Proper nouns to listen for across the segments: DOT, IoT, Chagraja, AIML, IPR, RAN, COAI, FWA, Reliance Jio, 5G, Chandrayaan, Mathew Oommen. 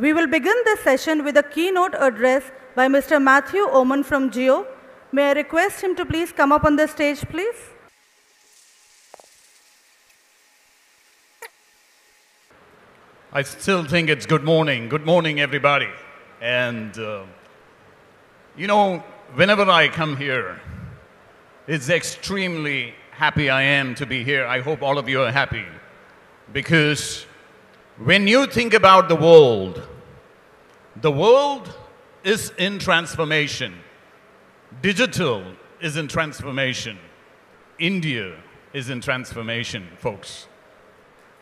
We will begin this session with a keynote address by Mr. Mathew Oommen from Jio. May I request him to please come up on the stage, please? I still think it's good morning. Good morning, everybody. And, you know, whenever I come here, it's extremely happy I am to be here. I hope all of you are happy. Because when you think about the world is in transformation. Digital is in transformation. India is in transformation, folks.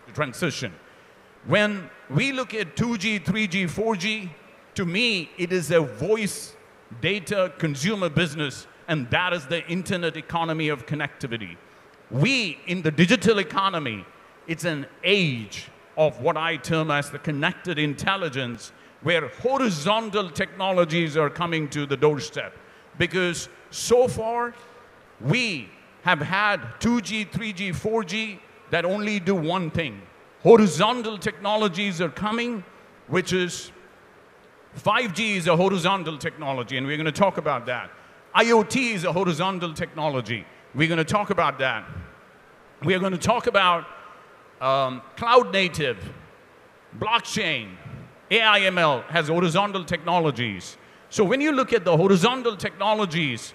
The transition. When we look at 2G, 3G, 4G, to me, it is a voice, data, consumer business, and that is the internet economy of connectivity. We, in the digital economy, it's an age of what I term as the connected intelligence, where horizontal technologies are coming to the doorstep. Because so far, we have had 2G, 3G, 4G that only do one thing. Horizontal technologies are coming, which is 5G is a horizontal technology, and we're going to talk about that. IoT is a horizontal technology. We're going to talk about that. We are going to talk about cloud native, blockchain, AIML has horizontal technologies. So when you look at the horizontal technologies,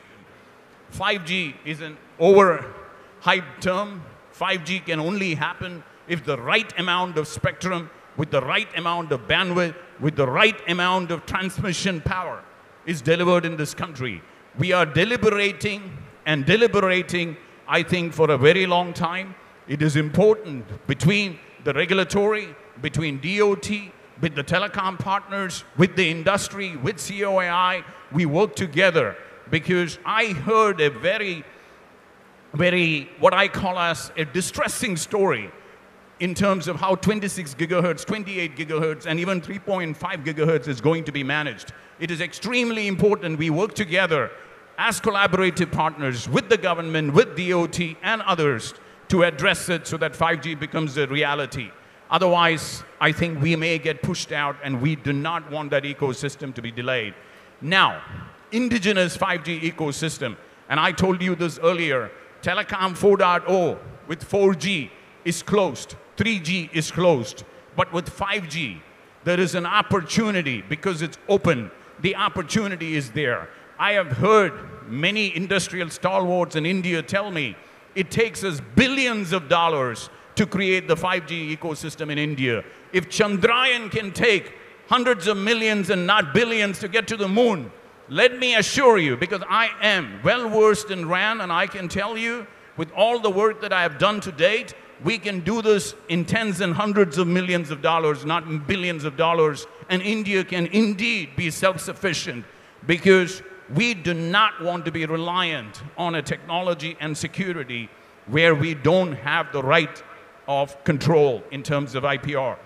5G is an overhyped term. 5G can only happen if the right amount of spectrum, with the right amount of bandwidth, with the right amount of transmission power is delivered in this country. We are deliberating and deliberating, I think, for a very long time. It is important between the regulatory, between DOT, with the telecom partners, with the industry, with COAI, we work together. Because I heard a very, what I call as a distressing story in terms of how 26 gigahertz, 28 gigahertz, and even 3.5 gigahertz is going to be managed. It is extremely important we work together as collaborative partners with the government, with DOT, and others to address it so that 5G becomes a reality. Otherwise, I think we may get pushed out, and we do not want that ecosystem to be delayed. Now, indigenous 5G ecosystem, and I told you this earlier, Telecom 4.0 with 4G is closed, 3G is closed, but with 5G, there is an opportunity because it's open. The opportunity is there. I have heard many industrial stalwarts in India tell me it takes us billions of dollars to create the 5G ecosystem in India. If Chandrayaan can take hundreds of millions and not billions to get to the moon, let me assure you, because I am well-versed in RAN, and I can tell you, with all the work that I have done to date, we can do this in tens and hundreds of millions of dollars, not in billions of dollars, and India can indeed be self-sufficient, because we do not want to be reliant on a technology and security where we don't have the right of control in terms of IPR.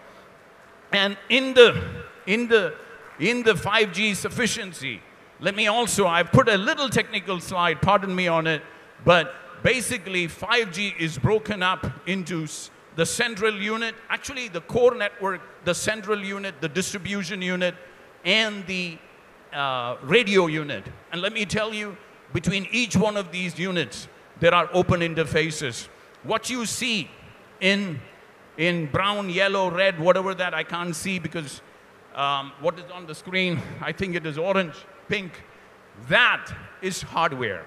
And in the 5G sufficiency, let me also, I've put a little technical slide, pardon me on it, but basically 5G is broken up into the central unit, actually the core network, the central unit, the distribution unit, and the radio unit. And let me tell you, between each one of these units, there are open interfaces. What you see in brown, yellow, red, whatever that I can't see because what is on the screen, I think it is orange, pink. That is hardware.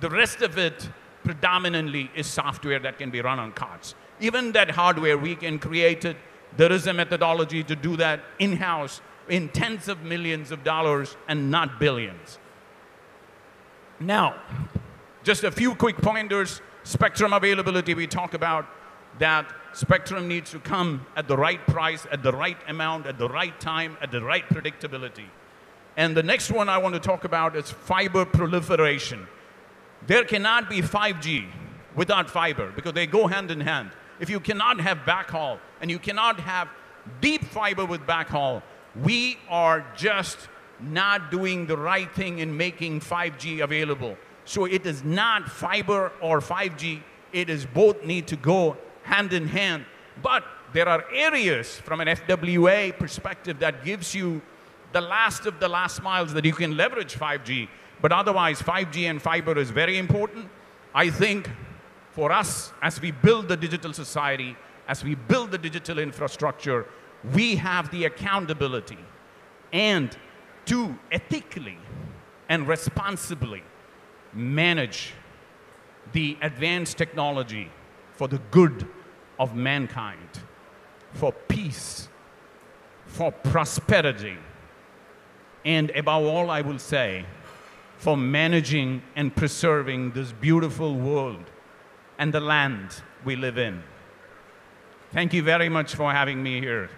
The rest of it predominantly is software that can be run on cards. Even that hardware, we can create it. There is a methodology to do that in-house in tens of millions of dollars and not billions. Now, just a few quick pointers. Spectrum availability, we talk about that spectrum needs to come at the right price, at the right amount, at the right time, at the right predictability. And the next one I want to talk about is fiber proliferation. There cannot be 5G without fiber because they go hand in hand. If you cannot have backhaul and you cannot have deep fiber with backhaul, we are just not doing the right thing in making 5G available. So it is not fiber or 5G. It is both need to go hand in hand. But there are areas from an FWA perspective that gives you the last of the last miles that you can leverage 5G. But otherwise, 5G and fiber is very important. I think for us, as we build the digital society, as we build the digital infrastructure, we have the accountability and to ethically and responsibly manage the advanced technology for the good of mankind, for peace, for prosperity, and above all, I will say, for managing and preserving this beautiful world and the land we live in. Thank you very much for having me here.